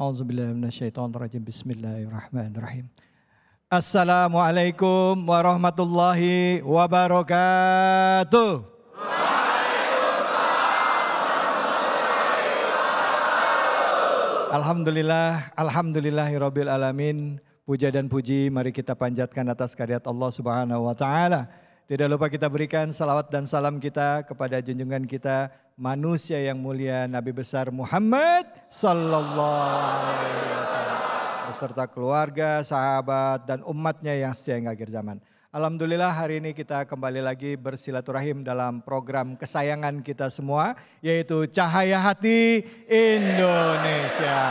A'udzubillahi minasyaitonirrajim. Bismillahirrahmanirrahim. Assalamualaikum warahmatullahi wabarakatuh. Alhamdulillah, alhamdulillahirabbil alamin. Puja dan puji mari kita panjatkan atas karunia Allah Subhanahu wa taala. Tidak lupa kita berikan salawat dan salam kita kepada junjungan kita, manusia yang mulia Nabi besar Muhammad sallallahu alaihi wasallam beserta keluarga, sahabat dan umatnya yang setia hingga akhir zaman. Alhamdulillah hari ini kita kembali lagi bersilaturahim dalam program kesayangan kita semua yaitu Cahaya Hati Indonesia.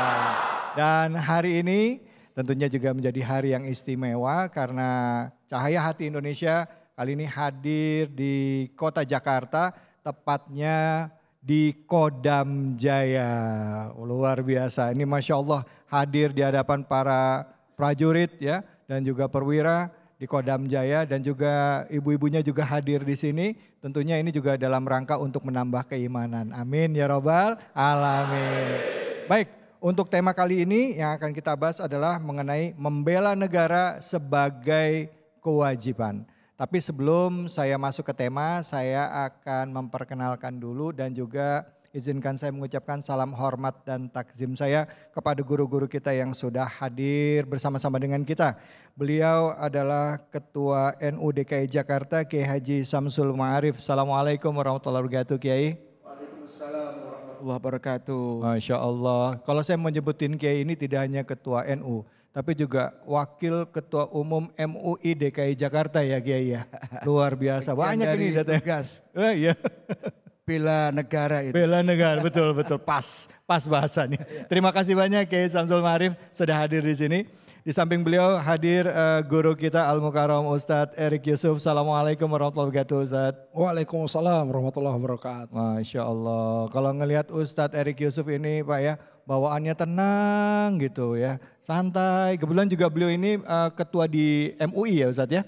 Dan hari ini tentunya juga menjadi hari yang istimewa karena Cahaya Hati Indonesia kali ini hadir di kota Jakarta, tepatnya di Kodam Jaya. Luar biasa, ini Masya Allah hadir di hadapan para prajurit ya dan juga perwira di Kodam Jaya dan juga ibu-ibunya juga hadir di sini. Tentunya ini juga dalam rangka untuk menambah keimanan. Amin ya Rabbal Alamin. Baik, untuk tema kali ini yang akan kita bahas adalah mengenai membela negara sebagai kewajiban. Tapi sebelum saya masuk ke tema, saya akan memperkenalkan dulu dan juga izinkan saya mengucapkan salam hormat dan takzim saya kepada guru-guru kita yang sudah hadir bersama-sama dengan kita. Beliau adalah Ketua NU DKI Jakarta K.H. Samsul Ma'arif. Assalamualaikum warahmatullahi wabarakatuh Kiai. Waalaikumsalam warahmatullahi wabarakatuh. Masya Allah, kalau saya menyebutin Kiai ini tidak hanya Ketua NU, tapi juga Wakil Ketua Umum MUI DKI Jakarta ya Kiai ya. Luar biasa, banyak ini datanya. Ya. Bela negara itu. Bela negara, betul. Pas bahasanya. Terima kasih banyak Kiai Samsul Ma'arif sudah hadir di sini. Di samping beliau hadir guru kita Al-Mukarram Ustadz Erik Yusuf. Assalamualaikum warahmatullahi wabarakatuh Ustadz. Waalaikumsalam warahmatullahi wabarakatuh. Masya Allah, kalau ngelihat Ustadz Erik Yusuf ini Pak ya, bawaannya tenang gitu ya, santai. Kebetulan juga beliau ini ketua di MUI ya Ustadz ya?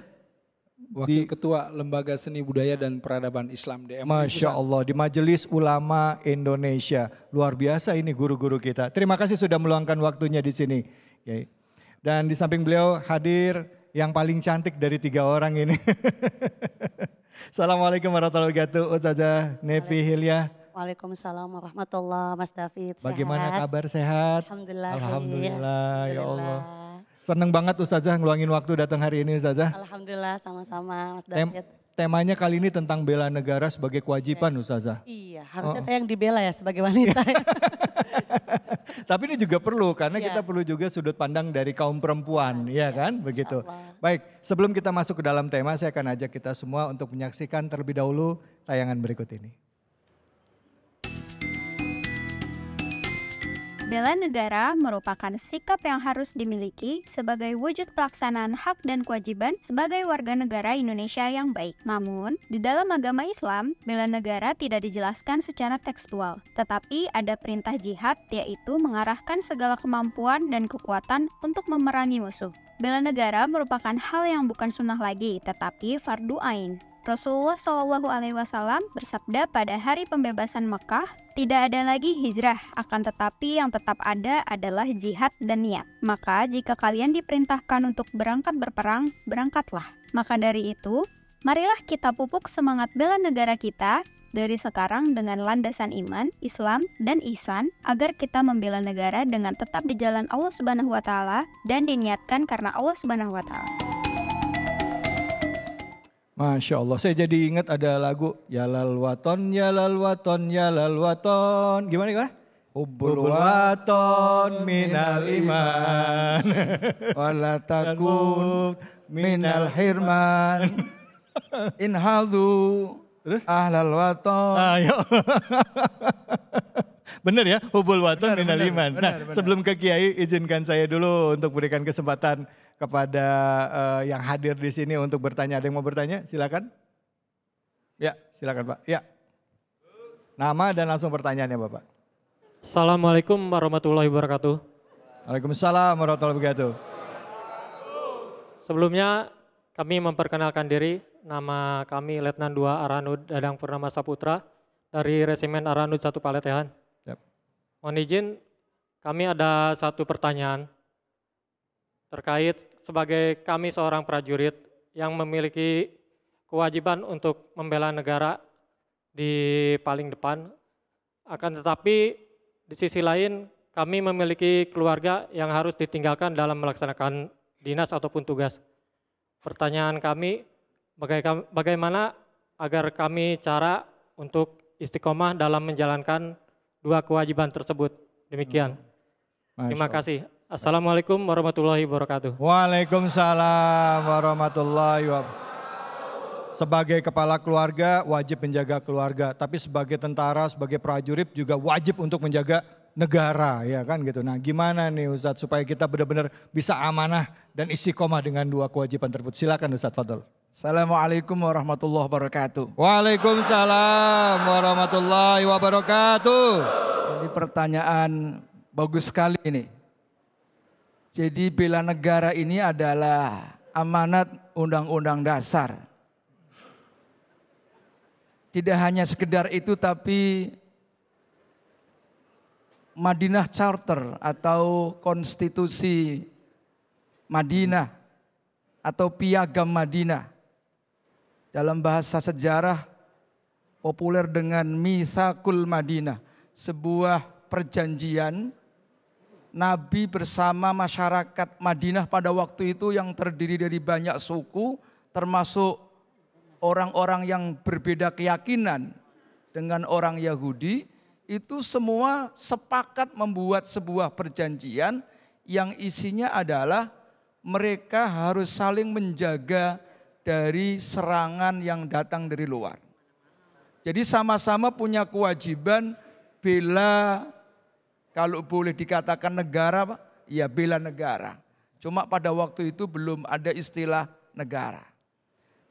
Wakil Ketua Lembaga Seni Budaya dan Peradaban Islam di MUI. Masya Allah, di Majelis Ulama Indonesia. Luar biasa ini guru-guru kita. Terima kasih sudah meluangkan waktunya di sini. Dan di samping beliau hadir yang paling cantik dari tiga orang ini. Assalamualaikum warahmatullahi wabarakatuh Ustazah Nevi Hilya. Waalaikumsalam warahmatullahi wabarakatuh Mas David. Bagaimana kabar, sehat? Alhamdulillah. Alhamdulillah ya Allah. Seneng banget Ustazah ngeluangin waktu datang hari ini Ustazah. Alhamdulillah sama-sama Mas David. Temanya kali ini tentang bela negara sebagai kewajiban Ustazah. Iya, harusnya saya yang dibela ya sebagai wanita. Tapi ini juga perlu karena kita perlu juga sudut pandang dari kaum perempuan ya kan begitu. Baik, sebelum kita masuk ke dalam tema saya akan ajak kita semua untuk menyaksikan terlebih dahulu tayangan berikut ini. Bela negara merupakan sikap yang harus dimiliki sebagai wujud pelaksanaan hak dan kewajiban sebagai warga negara Indonesia yang baik. Namun, di dalam agama Islam, bela negara tidak dijelaskan secara tekstual. Tetapi ada perintah jihad, yaitu mengarahkan segala kemampuan dan kekuatan untuk memerangi musuh. Bela negara merupakan hal yang bukan sunnah lagi, tetapi fardu ain. Rasulullah SAW bersabda pada hari pembebasan Mekah, tidak ada lagi hijrah, akan tetapi yang tetap ada adalah jihad dan niat. Maka jika kalian diperintahkan untuk berangkat berperang, berangkatlah. Maka dari itu, marilah kita pupuk semangat bela negara kita dari sekarang dengan landasan iman, Islam, dan ihsan, agar kita membela negara dengan tetap di jalan Allah SWT dan diniatkan karena Allah SWT. Masya Allah, saya jadi ingat ada lagu Yalal Waton, Yalal Waton, Yalal Waton. Gimana? Hubbul Waton minal iman, wala takun minal hirman, inhadhu ahlal waton. Ayo. Benar ya, Hubbul Waton minal iman. Nah, sebelum ke Kiai, izinkan saya dulu untuk berikan kesempatan kepada yang hadir di sini untuk bertanya. Ada yang mau bertanya? Silakan. Ya, silakan Pak. Ya. Nama dan langsung pertanyaannya Bapak. Assalamualaikum warahmatullahi wabarakatuh. Waalaikumsalam warahmatullahi wabarakatuh. Sebelumnya kami memperkenalkan diri. Nama kami Letnan 2 Aranud Dadang Purnama Saputra dari Resimen Aranud 1 Paletehan. Mohon izin Kami ada satu pertanyaan terkait sebagai kami seorang prajurit yang memiliki kewajiban untuk membela negara di paling depan. Akan tetapi di sisi lain kami memiliki keluarga yang harus ditinggalkan dalam melaksanakan dinas ataupun tugas. Pertanyaan kami, bagaimana agar kami cara untuk istiqomah dalam menjalankan dua kewajiban tersebut? Demikian. Terima kasih. Assalamualaikum warahmatullahi wabarakatuh. Waalaikumsalam warahmatullahi wabarakatuh. Sebagai kepala keluarga wajib menjaga keluarga, tapi sebagai tentara, sebagai prajurit juga wajib untuk menjaga negara, ya kan gitu. Nah, gimana nih Ustadz supaya kita benar-benar bisa amanah dan istiqomah dengan dua kewajiban tersebut? Silakan Ustadz Fadl. Assalamualaikum warahmatullahi wabarakatuh. Waalaikumsalam warahmatullahi wabarakatuh. Ini pertanyaan bagus sekali ini. Jadi bela negara ini adalah amanat undang-undang dasar. Tidak hanya sekedar itu, tapi Madinah Charter atau konstitusi Madinah atau piagam Madinah. Dalam bahasa sejarah populer dengan Mitsaqul Madinah, sebuah perjanjian Nabi bersama masyarakat Madinah pada waktu itu yang terdiri dari banyak suku, termasuk orang-orang yang berbeda keyakinan dengan orang Yahudi, itu semua sepakat membuat sebuah perjanjian yang isinya adalah mereka harus saling menjaga dari serangan yang datang dari luar. Jadi sama-sama punya kewajiban bela, kalau boleh dikatakan negara, ya bela negara. Cuma pada waktu itu belum ada istilah negara.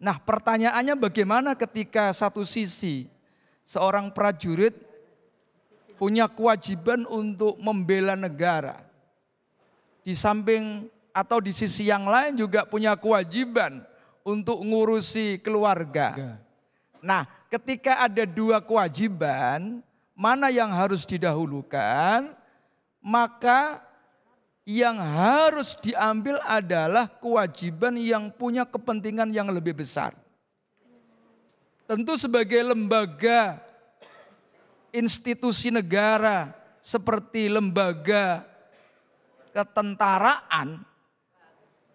Nah, pertanyaannya bagaimana ketika satu sisi seorang prajurit punya kewajiban untuk membela negara. Di samping atau di sisi yang lain juga punya kewajiban untuk ngurusi keluarga. Nah, ketika ada dua kewajiban, mana yang harus didahulukan? Maka yang harus diambil adalah kewajiban yang punya kepentingan yang lebih besar. Tentu sebagai lembaga institusi negara seperti lembaga ketentaraan,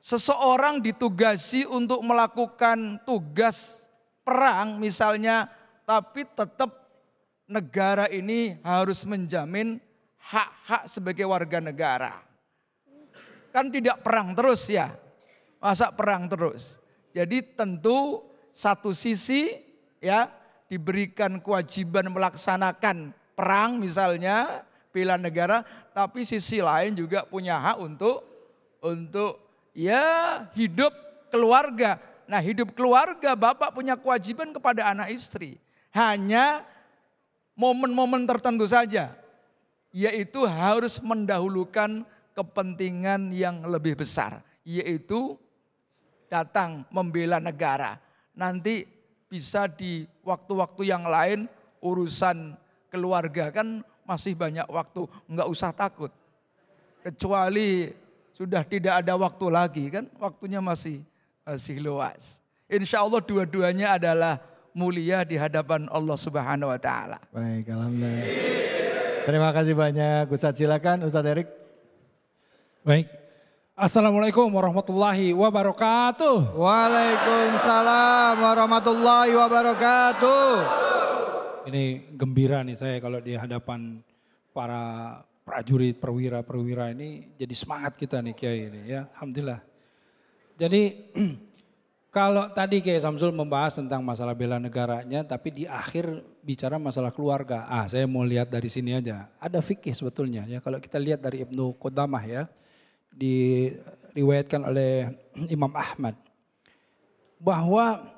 seseorang ditugasi untuk melakukan tugas perang misalnya, tapi tetap negara ini harus menjamin hak-hak sebagai warga negara. Kan tidak perang terus ya, masa perang terus. Jadi tentu satu sisi ya diberikan kewajiban melaksanakan perang misalnya, bela negara, tapi sisi lain juga punya hak untuk ya hidup keluarga. Nah, hidup keluarga bapak punya kewajiban kepada anak istri. Hanya momen-momen tertentu saja, yaitu harus mendahulukan kepentingan yang lebih besar, yaitu datang membela negara. Nanti bisa di waktu-waktu yang lain urusan keluarga kan masih banyak waktu, nggak usah takut. Kecuali sudah tidak ada waktu lagi kan, waktunya masih luas. Insya Allah dua-duanya adalah mulia di hadapan Allah Subhanahu Wa Taala. Baik, alhamdulillah. Terima kasih banyak Ustaz. Silakan Ustaz Erik. Baik, assalamualaikum warahmatullahi wabarakatuh. Waalaikumsalam warahmatullahi wabarakatuh. Ini gembira nih saya kalau di hadapan para prajurit, perwira-perwira ini, jadi semangat kita nih Kiai ini ya, alhamdulillah. Jadi kalau tadi Kiai Samsul membahas tentang masalah bela negaranya, tapi di akhir bicara masalah keluarga. Ah, saya mau lihat dari sini aja, ada fikih sebetulnya ya, kalau kita lihat dari Ibnu Qudamah ya. Diriwayatkan oleh Imam Ahmad bahwa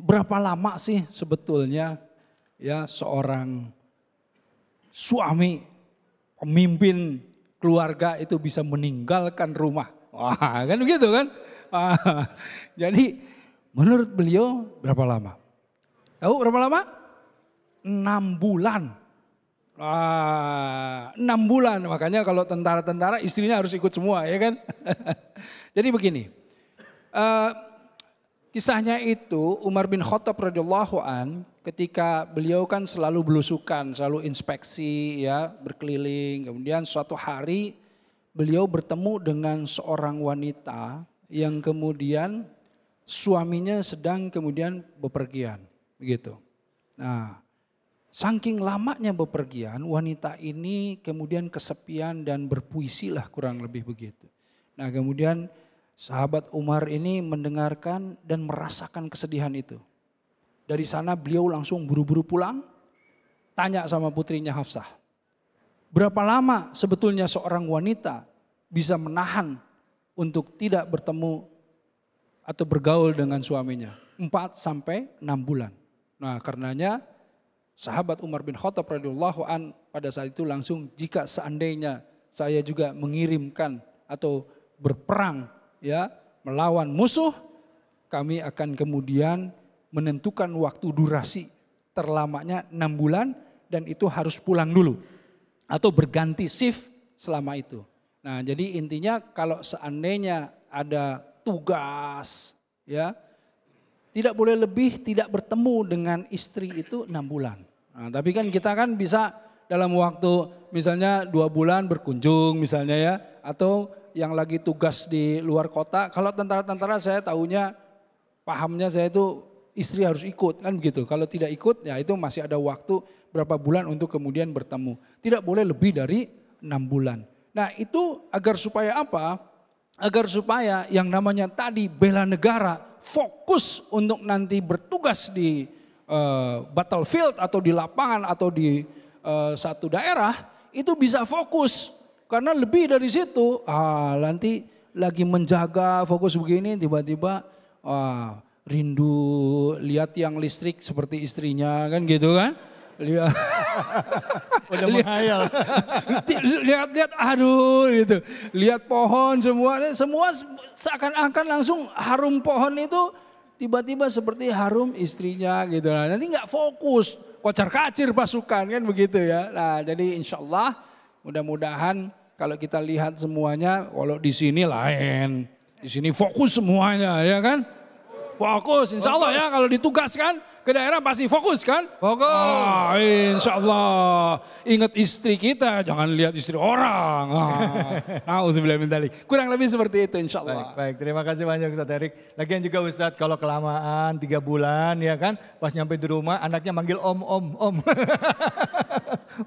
berapa lama sih sebetulnya ya seorang suami pemimpin keluarga itu bisa meninggalkan rumah. Wah, kan begitu kan? Jadi menurut beliau berapa lama? Tahu berapa lama? 6 bulan. 6 bulan, makanya kalau tentara-tentara istrinya harus ikut semua, ya kan? Jadi begini, kisahnya itu Umar bin Khattab radhiyallahu an, ketika beliau kan selalu belusukan, selalu inspeksi, ya, berkeliling. Kemudian suatu hari beliau bertemu dengan seorang wanita yang kemudian suaminya sedang kemudian bepergian, begitu. Nah, saking lamanya bepergian, wanita ini kemudian kesepian dan berpuisilah kurang lebih begitu. Nah, kemudian sahabat Umar ini mendengarkan dan merasakan kesedihan itu. Dari sana beliau langsung buru-buru pulang, tanya sama putrinya Hafsah. Berapa lama sebetulnya seorang wanita bisa menahan untuk tidak bertemu atau bergaul dengan suaminya? 4 sampai 6 bulan. Nah, karenanya sahabat Umar bin Khattab radhiyallahu an pada saat itu langsung, jika seandainya saya juga mengirimkan atau berperang, ya, melawan musuh, kami akan kemudian menentukan waktu durasi terlamanya 6 bulan dan itu harus pulang dulu atau berganti shift selama itu. Nah, jadi intinya kalau seandainya ada tugas, ya, tidak boleh lebih, tidak bertemu dengan istri itu 6 bulan. Nah, tapi kan kita kan bisa dalam waktu misalnya 2 bulan berkunjung misalnya, ya. Atau yang lagi tugas di luar kota. Kalau tentara-tentara saya tahunya, pahamnya saya itu istri harus ikut kan begitu. Kalau tidak ikut ya itu masih ada waktu berapa bulan untuk kemudian bertemu. Tidak boleh lebih dari 6 bulan. Nah, itu agar supaya apa? Agar supaya yang namanya tadi bela negara, fokus untuk nanti bertugas di battlefield atau di lapangan atau di satu daerah, itu bisa fokus. Karena lebih dari situ, nanti lagi menjaga fokus begini, tiba-tiba rindu lihat yang listrik seperti istrinya, kan gitu kan. Lihat, udah menghayal. Lihat-lihat, aduh gitu. Lihat pohon semua seakan-akan langsung harum pohon itu tiba-tiba seperti harum istrinya gitu. Nah, nanti nggak fokus, kocar-kacir pasukan kan begitu ya. Nah, jadi insya Allah mudah-mudahan kalau kita lihat semuanya, kalau di sini lain, di sini fokus semuanya ya kan. Fokus, insya Allah ya, kalau ditugaskan ke daerah pasti fokus kan? Fokus. Ah, insya Allah, ingat istri kita, jangan lihat istri orang. Kurang lebih seperti itu insya Allah. Baik, terima kasih banyak Ustadz Erik. Lagian juga Ustadz kalau kelamaan 3 bulan ya kan, pas nyampe di rumah anaknya manggil om.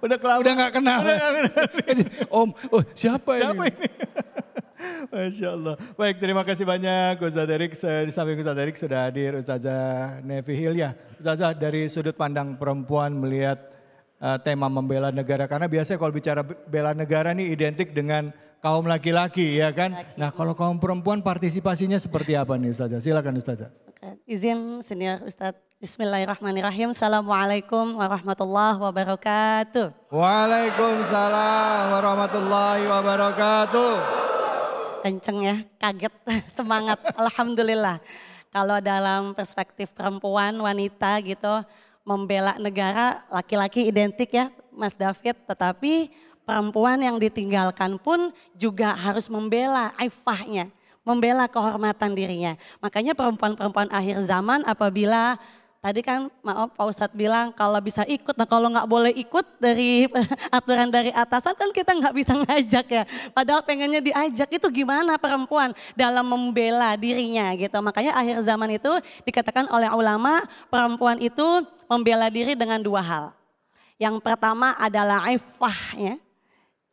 Udah kelamaan. Udah gak kenal. Udah gak kenal. Om, oh, siapa ini? Siapa ini? Masya Allah. Baik, terima kasih banyak Ustadz Erik. Di samping Ustadz Erik sudah hadir Ustazah Nevi Hilya. Ustazah, dari sudut pandang perempuan melihat tema membela negara. Karena biasanya kalau bicara bela negara nih identik dengan kaum laki-laki ya kan. Laki. Nah, kalau kaum perempuan partisipasinya seperti apa nih Ustazah? Silakan Ustazah. Izin senior Ustadz. Bismillahirrahmanirrahim. Assalamualaikum warahmatullahi wabarakatuh. Waalaikumsalam warahmatullahi wabarakatuh. Kenceng ya, kaget, semangat, alhamdulillah. Kalau dalam perspektif perempuan, wanita gitu, membela negara, laki-laki identik ya Mas David. Tetapi perempuan yang ditinggalkan pun juga harus membela aifahnya, membela kehormatan dirinya. Makanya perempuan-perempuan akhir zaman apabila, tadi kan maaf Pak Ustadz bilang kalau bisa ikut, nah kalau nggak boleh ikut dari aturan dari atasan kan kita nggak bisa ngajak ya. Padahal pengennya diajak, itu gimana perempuan dalam membela dirinya gitu. Makanya akhir zaman itu dikatakan oleh ulama perempuan itu membela diri dengan 2 hal. Yang pertama adalah aifahnya,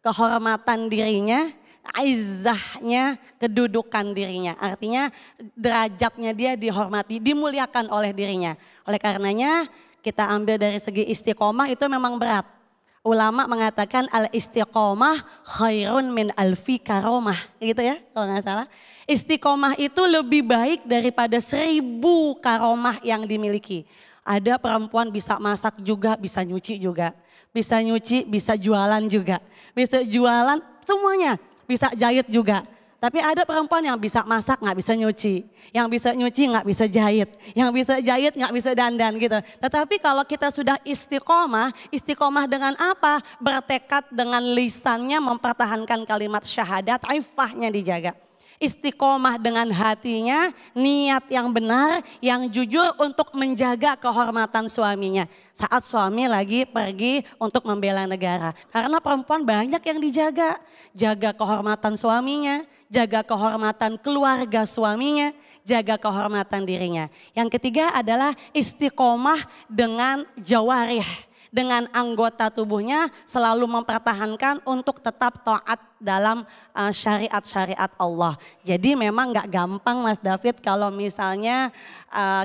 kehormatan dirinya. Izzahnya, kedudukan dirinya, artinya derajatnya dia dihormati, dimuliakan oleh dirinya. Oleh karenanya kita ambil dari segi istiqomah itu memang berat. Ulama mengatakan al istiqomah khairun min alfi karomah, gitu ya kalau nggak salah. Istiqomah itu lebih baik daripada 1000 karomah yang dimiliki. Ada perempuan bisa masak juga, bisa nyuci juga, bisa nyuci, bisa jualan juga, bisa jualan semuanya. Bisa jahit juga, Tapi ada perempuan yang bisa masak nggak bisa nyuci, yang bisa nyuci nggak bisa jahit, yang bisa jahit nggak bisa dandan gitu. Tetapi kalau kita sudah istiqomah, istiqomah dengan apa? Bertekad dengan lisannya mempertahankan kalimat syahadat, iffahnya dijaga. Istiqomah dengan hatinya, niat yang benar, yang jujur untuk menjaga kehormatan suaminya. Saat suami lagi pergi untuk membela negara. Karena perempuan banyak yang dijaga. Jaga kehormatan suaminya, jaga kehormatan keluarga suaminya, jaga kehormatan dirinya. Yang ketiga adalah istiqomah dengan jawarih. Dengan anggota tubuhnya selalu mempertahankan untuk tetap taat dalam syariat-syariat Allah. Jadi memang gak gampang Mas David kalau misalnya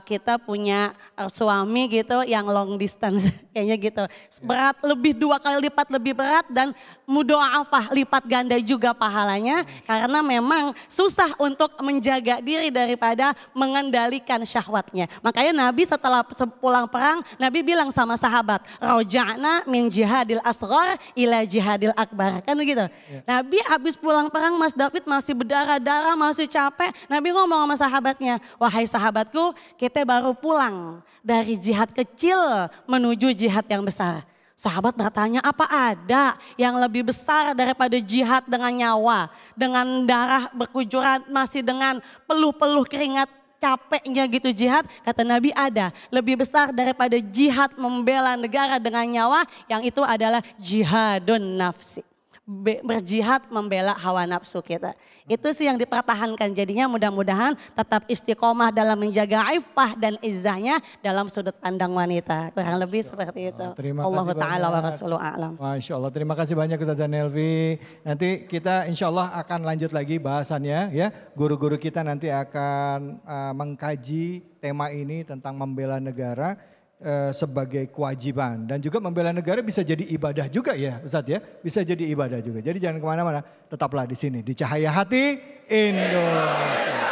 kita punya suami gitu yang long distance kayaknya gitu. Berat lebih 2 kali lipat lebih berat dan mudo'afah lipat ganda juga pahalanya. Karena memang susah untuk menjaga diri daripada mengendalikan syahwatnya. Makanya Nabi setelah pulang perang Nabi bilang sama sahabat. Roja'na min jihadil asghar ila jihadil akbar. Kan begitu. Ya. Nabi habis pulang perang Mas David masih berdarah-darah, masih capek. Nabi ngomong sama sahabatnya, wahai sahabatku kita baru pulang dari jihad kecil menuju jihad yang besar. Sahabat bertanya, apa ada yang lebih besar daripada jihad dengan nyawa, dengan darah berkucuran, masih dengan peluh-peluh keringat. Capeknya gitu jihad, kata Nabi ada. Lebih besar daripada jihad membela negara dengan nyawa, yang itu adalah jihadun nafsi. Berjihad membela hawa nafsu kita. Itu sih yang dipertahankan. Jadinya mudah-mudahan tetap istiqomah dalam menjaga iffah dan izzahnya dalam sudut pandang wanita. Kurang lebih seperti itu. Terima kasih banyak. Ta'ala wa rasuluh a'lam. Masya Allah, terima kasih banyak Ustazah Nevi. Nanti kita insya Allah akan lanjut lagi bahasannya ya. Guru-guru kita nanti akan mengkaji tema ini tentang membela negara. Sebagai kewajiban dan juga membela negara bisa jadi ibadah juga ya Ustadz ya, bisa jadi ibadah juga. Jadi jangan kemana-mana, tetaplah di sini di Cahaya Hati Indonesia.